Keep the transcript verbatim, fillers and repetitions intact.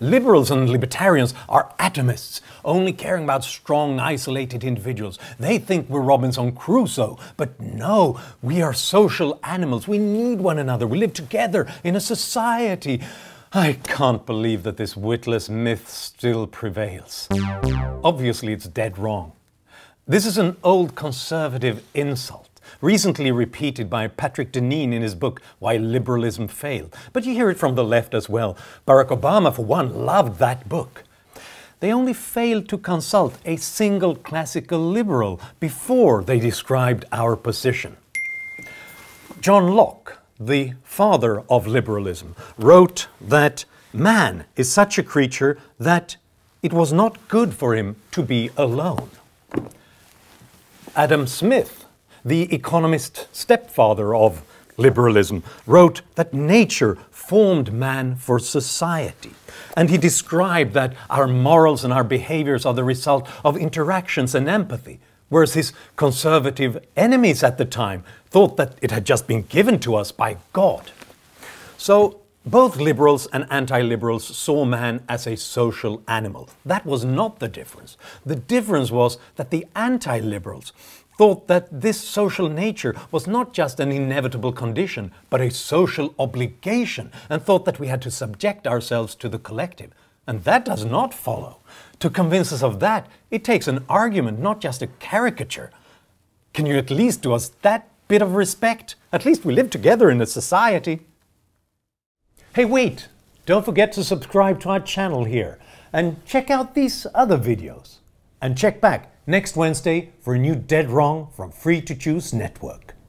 Liberals and libertarians are atomists, only caring about strong, isolated individuals. They think we're Robinson Crusoe, but no, we are social animals. We need one another. We live together in a society. I can't believe that this witless myth still prevails. Obviously, it's dead wrong. This is an old conservative insult, recently repeated by Patrick Deneen in his book Why Liberalism Failed. But you hear it from the left as well. Barack Obama, for one, loved that book. They only failed to consult a single classical liberal before they described our position. John Locke, the father of liberalism, wrote that man is such a creature that it was not good for him to be alone. Adam Smith, the economist stepfather of liberalism, wrote that nature formed man for society. And he described that our morals and our behaviors are the result of interactions and empathy, whereas his conservative enemies at the time thought that it had just been given to us by God. So both liberals and anti-liberals saw man as a social animal. That was not the difference. The difference was that the anti-liberals thought that this social nature was not just an inevitable condition, but a social obligation, and thought that we had to subject ourselves to the collective. And that does not follow. To convince us of that, it takes an argument, not just a caricature. Can you at least do us that bit of respect? At least we live together in a society. Hey, wait! Don't forget to subscribe to our channel here, and check out these other videos. And check back next Wednesday for a new Dead Wrong from Free to Choose Network.